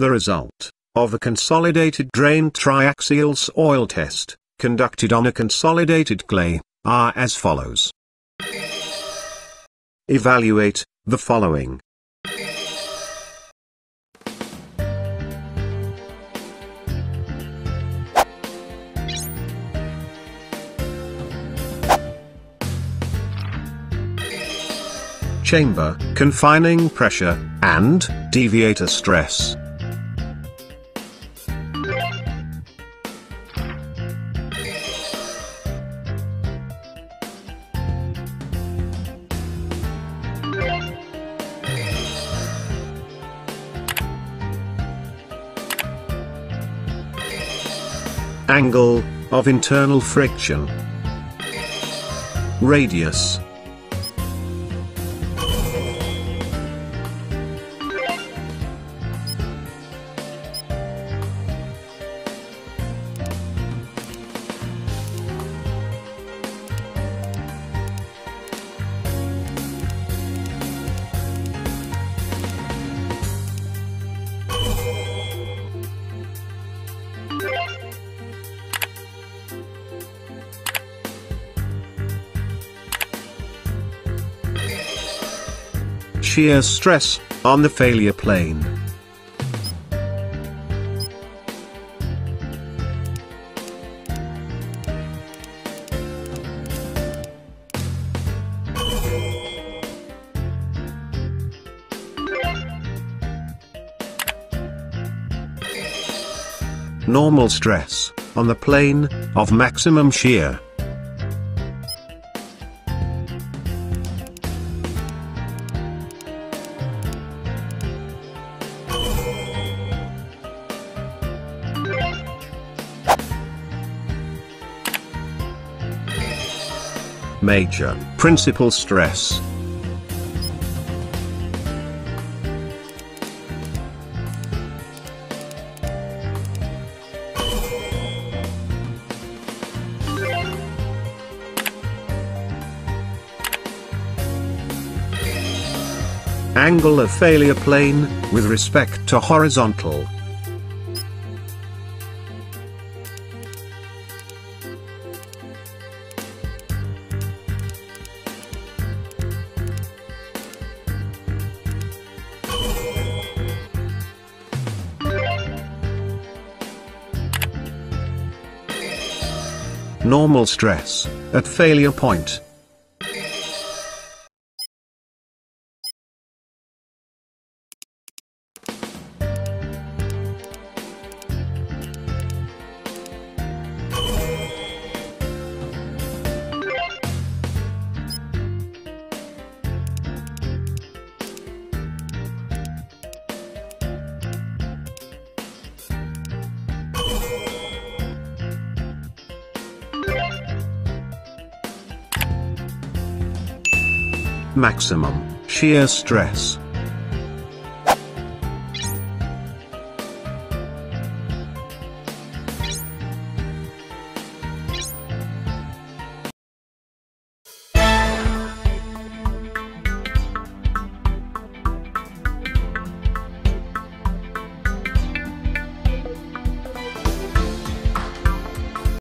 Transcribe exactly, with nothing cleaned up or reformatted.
the result of a consolidated drain triaxial soil test, conducted on a consolidated clay, are as follows. Evaluate the following. Chamber, confining pressure, and deviator stress. Angle of internal friction. Radius. Shear stress on the failure plane. Normal stress on the plane of maximum shear. Major principal stress. Angle of failure plane with respect to horizontal. Normal stress at failure point. Maximum shear stress.